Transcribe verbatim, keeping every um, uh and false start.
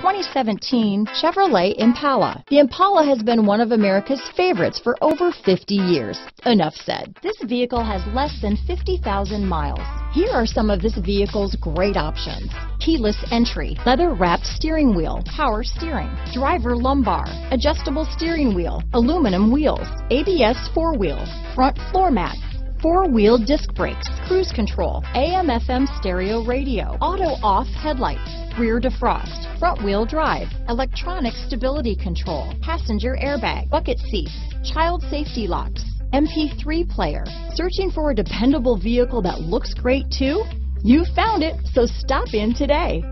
twenty seventeen Chevrolet Impala. The Impala has been one of America's favorites for over fifty years. Enough said. This vehicle has less than fifty thousand miles. Here are some of this vehicle's great options: keyless entry, leather-wrapped steering wheel, power steering, driver lumbar, adjustable steering wheel, aluminum wheels, A B S four-wheel, front floor mats, four-wheel disc brakes, cruise control, A M F M stereo radio, auto-off headlights, rear defrost, front-wheel drive, electronic stability control, passenger airbag, bucket seats, child safety locks, M P three player. Searching for a dependable vehicle that looks great too? You found it, so stop in today.